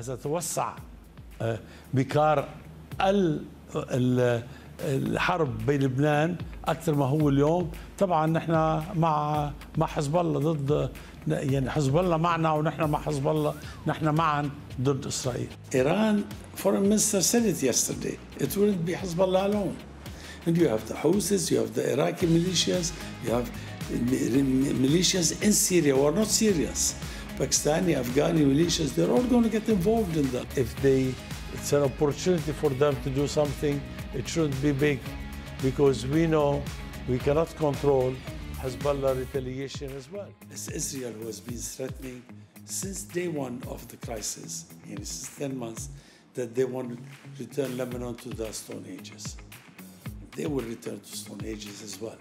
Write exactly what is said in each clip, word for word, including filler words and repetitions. ستتوسع بكار الحرب بلبنان اكثر ما هو اليوم. طبعا نحن مع مع حزب الله ضد، يعني حزب الله معنا ونحن مع حزب الله، نحن معا ضد اسرائيل. Iran foreign minister said it yesterday. It wouldn't be Hezbollah الله alone. And you have the Houthis, you have the Iraqi militias, you have militias in Syria who are not serious. Pakistani, Afghani militias, they're all going to get involved in that. If they, it's an opportunity for them to do something, it shouldn't be big, because we know we cannot control Hezbollah retaliation as well. It's Israel who has been threatening since day one of the crisis, and since ten months, that they want to return Lebanon to the Stone Ages. They will return to Stone Ages as well.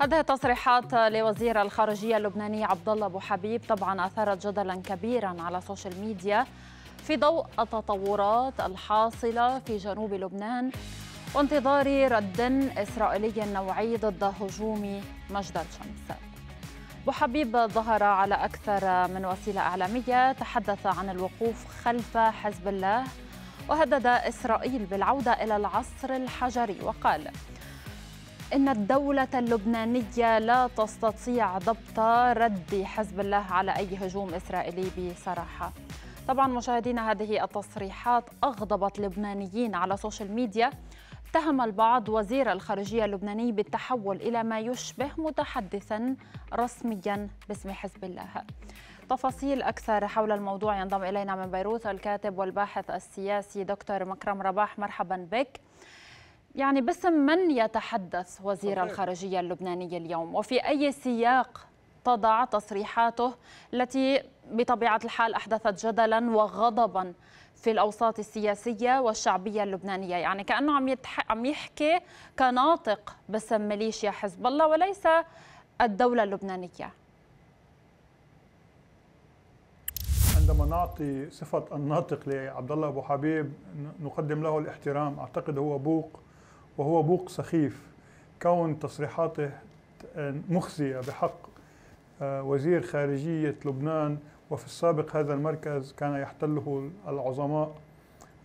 هذه تصريحات لوزير الخارجية اللبناني عبد الله بوحبيب، طبعا أثارت جدلا كبيرا على السوشيال ميديا في ضوء التطورات الحاصلة في جنوب لبنان وانتظار رد إسرائيلي نوعي ضد هجوم مجدر شمس. بوحبيب ظهر على أكثر من وسيلة إعلامية، تحدث عن الوقوف خلف حزب الله وهدد إسرائيل بالعودة إلى العصر الحجري، وقال إن الدولة اللبنانية لا تستطيع ضبط رد حزب الله على أي هجوم إسرائيلي بصراحة. طبعا مشاهدينا، هذه التصريحات أغضبت لبنانيين على السوشيال ميديا. اتهم البعض وزير الخارجية اللبناني بالتحول إلى ما يشبه متحدثا رسميا باسم حزب الله. تفاصيل أكثر حول الموضوع ينضم إلينا من بيروت الكاتب والباحث السياسي دكتور مكرم رباح. مرحبا بك. يعني باسم من يتحدث وزير الخارجية اللبناني اليوم، وفي أي سياق تضع تصريحاته التي بطبيعة الحال أحدثت جدلا وغضبا في الأوساط السياسية والشعبية اللبنانية؟ يعني كأنه عم, يتح... عم يحكي كناطق باسم ميليشيا حزب الله وليس الدولة اللبنانية. عندما نعطي صفة الناطق لعبد الله بوحبيب نقدم له الاحترام. أعتقد هو بوق، وهو بوق سخيف، كون تصريحاته مخزية بحق وزير خارجية لبنان. وفي السابق هذا المركز كان يحتله العظماء،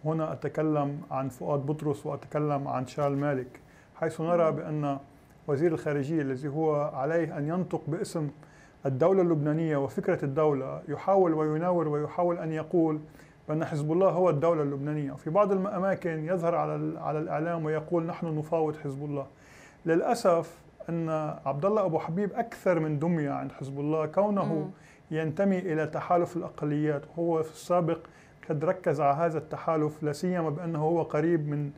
هنا أتكلم عن فؤاد بطرس وأتكلم عن شارل مالك، حيث نرى بأن وزير الخارجية الذي هو عليه أن ينطق باسم الدولة اللبنانية وفكرة الدولة يحاول ويناور ويحاول أن يقول بأن حزب الله هو الدولة اللبنانية. في بعض الأماكن يظهر على على الإعلام ويقول نحن نفاوض حزب الله. للأسف أن عبد الله أبو حبيب أكثر من دمية عند حزب الله، كونه م. ينتمي إلى تحالف الأقليات، وهو في السابق قد ركز على هذا التحالف، لا سيما بأنه هو قريب من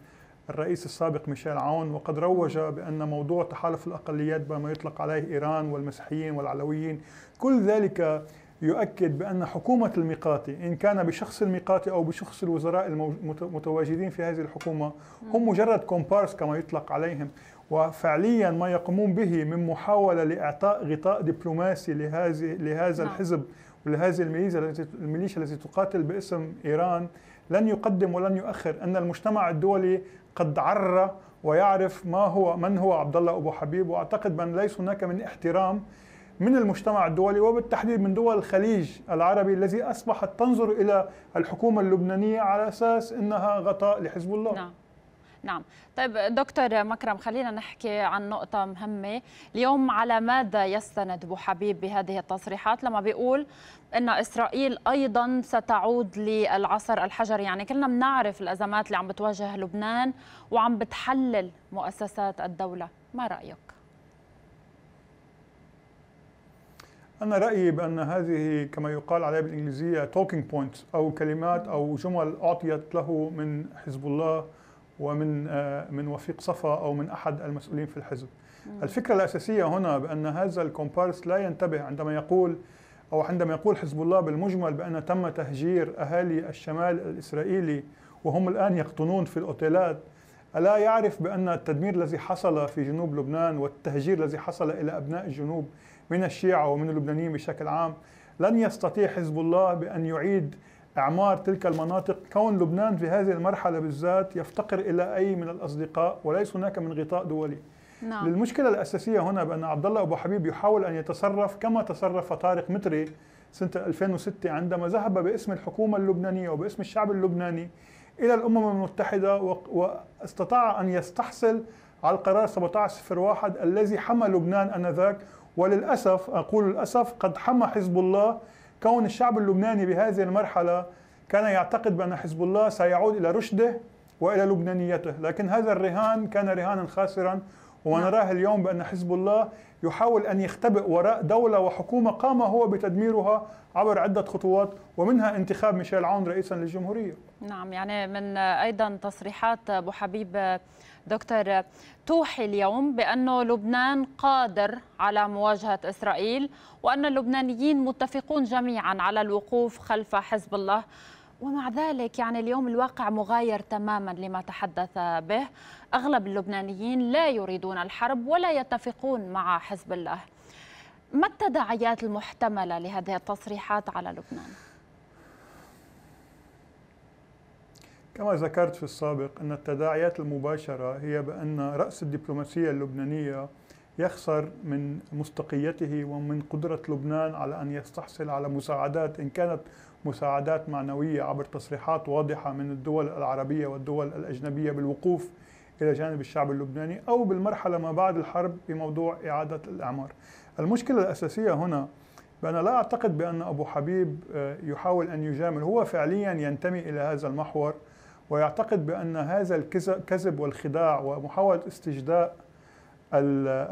الرئيس السابق ميشيل عون، وقد روج بأن موضوع تحالف الأقليات بما يطلق عليه إيران والمسيحيين والعلويين. كل ذلك يؤكد بأن حكومة الميقاتي، إن كان بشخص الميقاتي أو بشخص الوزراء المتواجدين في هذه الحكومة، هم مجرد كومبارس كما يطلق عليهم. وفعليا ما يقومون به من محاولة لإعطاء غطاء دبلوماسي لهذه لهذا الحزب ولهذه الميليشيا التي تقاتل باسم إيران لن يقدم ولن يؤخر. أن المجتمع الدولي قد عرى ويعرف ما هو من هو عبد الله أبو حبيب، وأعتقد بأن ليس هناك من احترام من المجتمع الدولي، وبالتحديد من دول الخليج العربي الذي أصبحت تنظر إلى الحكومة اللبنانية على أساس أنها غطاء لحزب الله. نعم. نعم طيب دكتور مكرم، خلينا نحكي عن نقطة مهمة اليوم. على ماذا يستند بوحبيب بهذه التصريحات لما بيقول أن إسرائيل أيضا ستعود للعصر الحجري؟ يعني كلنا بنعرف الأزمات اللي عم بتواجه لبنان وعم بتحلل مؤسسات الدولة، ما رأيك؟ أنا رأيي بأن هذه كما يقال عليها بالإنجليزية talking points، أو كلمات أو جمل أعطيت له من حزب الله ومن من وفيق صفا أو من أحد المسؤولين في الحزب. الفكرة الأساسية هنا بأن هذا الكومبارس لا ينتبه عندما يقول أو عندما يقول حزب الله بالمجمل بأن تم تهجير أهالي الشمال الإسرائيلي وهم الآن يقطنون في الأوتيلات. ألا يعرف بأن التدمير الذي حصل في جنوب لبنان والتهجير الذي حصل إلى أبناء الجنوب من الشيعة ومن اللبنانيين بشكل عام لن يستطيع حزب الله بأن يعيد إعمار تلك المناطق، كون لبنان في هذه المرحلة بالذات يفتقر إلى أي من الأصدقاء وليس هناك من غطاء دولي. نعم. المشكلة الأساسية هنا بأن عبد الله أبو حبيب يحاول أن يتصرف كما تصرف طارق متري سنة ألفين وستة عندما ذهب باسم الحكومة اللبنانية وباسم الشعب اللبناني إلى الأمم المتحدة واستطاع أن يستحصل على القرار سبعة عشر صفر واحد الذي حمى لبنان آنذاك. وللأسف أقول للأسف قد حمى حزب الله، كون الشعب اللبناني بهذه المرحلة كان يعتقد بأن حزب الله سيعود إلى رشده وإلى لبنانيته، لكن هذا الرهان كان رهانا خاسرا. ونراه اليوم بأن حزب الله يحاول أن يختبئ وراء دولة وحكومة قام هو بتدميرها عبر عدة خطوات، ومنها انتخاب ميشيل عون رئيسا للجمهورية. نعم، يعني من أيضا تصريحات بوحبيب دكتور توحي اليوم بأنه لبنان قادر على مواجهة إسرائيل، وأن اللبنانيين متفقون جميعا على الوقوف خلف حزب الله. ومع ذلك يعني اليوم الواقع مغاير تماما لما تحدث به. أغلب اللبنانيين لا يريدون الحرب ولا يتفقون مع حزب الله. ما التداعيات المحتملة لهذه التصريحات على لبنان؟ كما ذكرت في السابق أن التداعيات المباشرة هي بأن رأس الدبلوماسية اللبنانية يخسر من مصداقيته ومن قدرة لبنان على أن يستحصل على مساعدات، إن كانت مساعدات معنوية عبر تصريحات واضحة من الدول العربية والدول الأجنبية بالوقوف إلى جانب الشعب اللبناني، أو بالمرحلة ما بعد الحرب بموضوع إعادة الإعمار. المشكلة الأساسية هنا بأن لا أعتقد بأن أبو حبيب يحاول أن يجامل، هو فعليا ينتمي إلى هذا المحور ويعتقد بأن هذا الكذب والخداع ومحاولة استجداء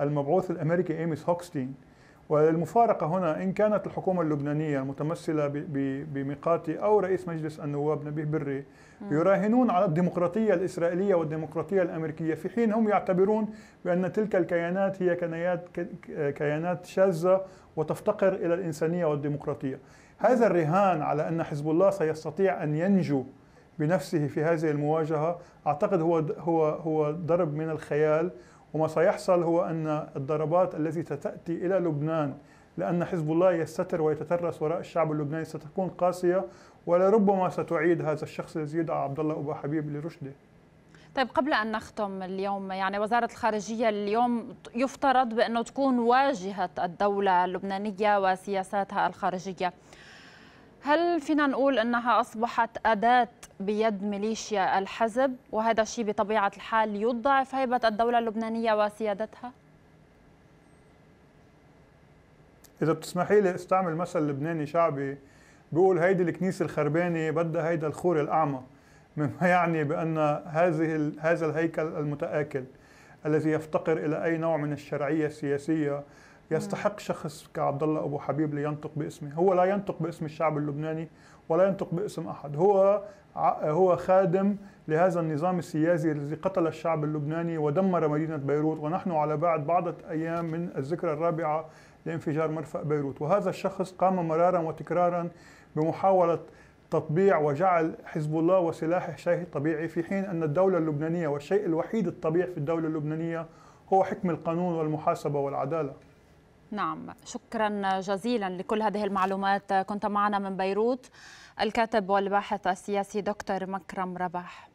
المبعوث الأمريكي آموس هوكستين. والمفارقة هنا إن كانت الحكومة اللبنانية المتمثلة بميقاتي أو رئيس مجلس النواب نبيه بري يراهنون على الديمقراطية الإسرائيلية والديمقراطية الأمريكية، في حين هم يعتبرون بأن تلك الكيانات هي كيانات شاذة وتفتقر إلى الإنسانية والديمقراطية. هذا الرهان على أن حزب الله سيستطيع أن ينجو بنفسه في هذه المواجهة أعتقد هو هو هو ضرب من الخيال. وما سيحصل هو أن الضربات التي ستأتي إلى لبنان لأن حزب الله يستتر ويتترس وراء الشعب اللبناني ستكون قاسية، ولربما ستعيد هذا الشخص الذي يدعى عبد الله بوحبيب لرشده. طيب، قبل أن نختم اليوم، يعني وزارة الخارجية اليوم يفترض بأنه تكون واجهة الدولة اللبنانية وسياساتها الخارجية. هل فينا نقول أنها أصبحت أداة بيد ميليشيا الحزب، وهذا الشيء بطبيعة الحال يضعف هيبة الدولة اللبنانية وسيادتها؟ إذا بتسمحي لي استعمل مثل لبناني شعبي بيقول هيدي الكنيسة الخربانة بدها هيدا الخور الأعمى، مما يعني بأن هذه هذا الهيكل المتآكل الذي يفتقر إلى أي نوع من الشرعية السياسية يستحق شخص كعبد الله أبو حبيب لينطق باسمه. هو لا ينطق باسم الشعب اللبناني ولا ينطق باسم أحد، هو هو خادم لهذا النظام السياسي الذي قتل الشعب اللبناني ودمر مدينة بيروت، ونحن على بعد بعضة أيام من الذكرى الرابعة لانفجار مرفأ بيروت. وهذا الشخص قام مرارا وتكرارا بمحاولة تطبيع وجعل حزب الله وسلاحه شيء طبيعي، في حين أن الدولة اللبنانية والشيء الوحيد الطبيعي في الدولة اللبنانية هو حكم القانون والمحاسبة والعدالة. نعم، شكرا جزيلا لكل هذه المعلومات. كنت معنا من بيروت الكاتب والباحث السياسي دكتور مكرم رباح.